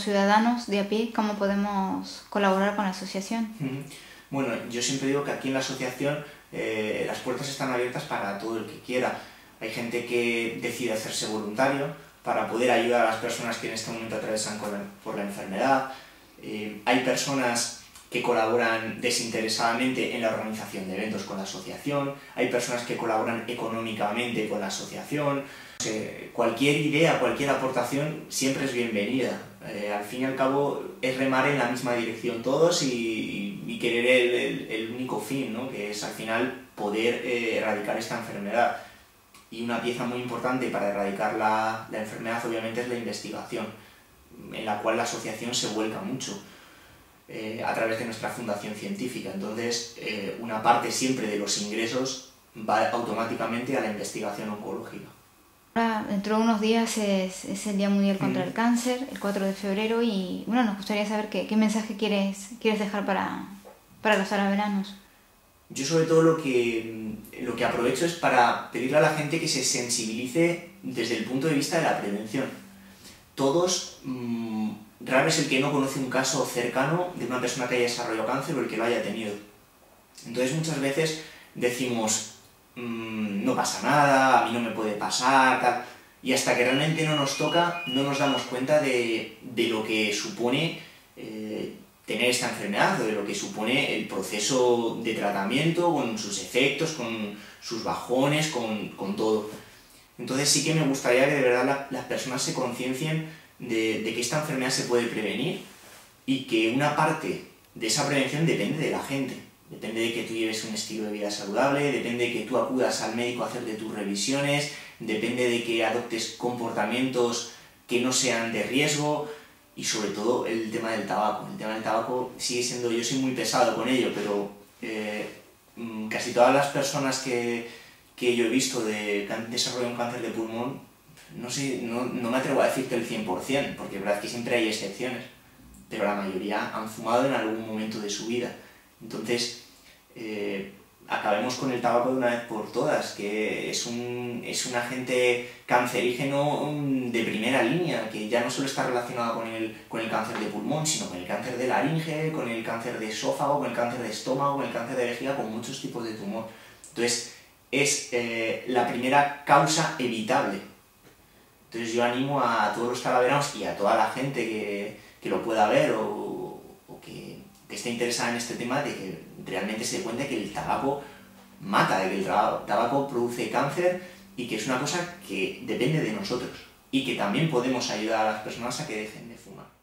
ciudadanos de a pie, cómo podemos colaborar con la asociación. Bueno, yo siempre digo que aquí en la asociación las puertas están abiertas para todo el que quiera. Hay gente que decide hacerse voluntario para poder ayudar a las personas que en este momento atravesan por la enfermedad. Hay personas que colaboran desinteresadamente en la organización de eventos con la asociación, hay personas que colaboran económicamente con la asociación. Cualquier idea, cualquier aportación siempre es bienvenida. Al fin y al cabo es remar en la misma dirección todos y querer el único fin, ¿no? Que es al final poder erradicar esta enfermedad. Y una pieza muy importante para erradicar la enfermedad obviamente es la investigación, en la cual la asociación se vuelca mucho a través de nuestra fundación científica. Entonces, una parte siempre de los ingresos va automáticamente a la investigación oncológica. Ahora, dentro de unos días es el Día Mundial contra el Cáncer, el 4 de febrero, y bueno, nos gustaría saber qué mensaje quieres dejar para los alaveranos. Yo sobre todo lo que aprovecho es para pedirle a la gente que se sensibilice desde el punto de vista de la prevención. Todos, raro es el que no conoce un caso cercano de una persona que haya desarrollado cáncer o el que lo haya tenido. Entonces muchas veces decimos, no pasa nada, a mí no me puede pasar, tal. Y hasta que realmente no nos toca, no nos damos cuenta de lo que supone tener esta enfermedad, o de lo que supone el proceso de tratamiento, con sus efectos, con sus bajones, con todo. Entonces sí que me gustaría que de verdad las personas se conciencien de que esta enfermedad se puede prevenir y que una parte de esa prevención depende de la gente. Depende de que tú lleves un estilo de vida saludable, depende de que tú acudas al médico a hacerte tus revisiones, depende de que adoptes comportamientos que no sean de riesgo. Y sobre todo el tema del tabaco. El tema del tabaco sigue siendo... Yo soy muy pesado con ello, pero casi todas las personas que yo he visto que han desarrollado un cáncer de pulmón, no me atrevo a decir que el 100%, porque la verdad es que siempre hay excepciones, pero la mayoría han fumado en algún momento de su vida. Entonces, acabemos con el tabaco de una vez por todas, que es un agente cancerígeno de primera línea, que ya no solo está relacionado con el cáncer de pulmón, sino con el cáncer de laringe, con el cáncer de esófago, con el cáncer de estómago, con el cáncer de vejiga, con muchos tipos de tumor. Entonces, es la primera causa evitable. Entonces yo animo a todos los talaveranos y a toda la gente que lo pueda ver o que esté interesada en este tema, de que realmente se dé cuenta que el tabaco mata, de que el tabaco produce cáncer y que es una cosa que depende de nosotros y que también podemos ayudar a las personas a que dejen de fumar.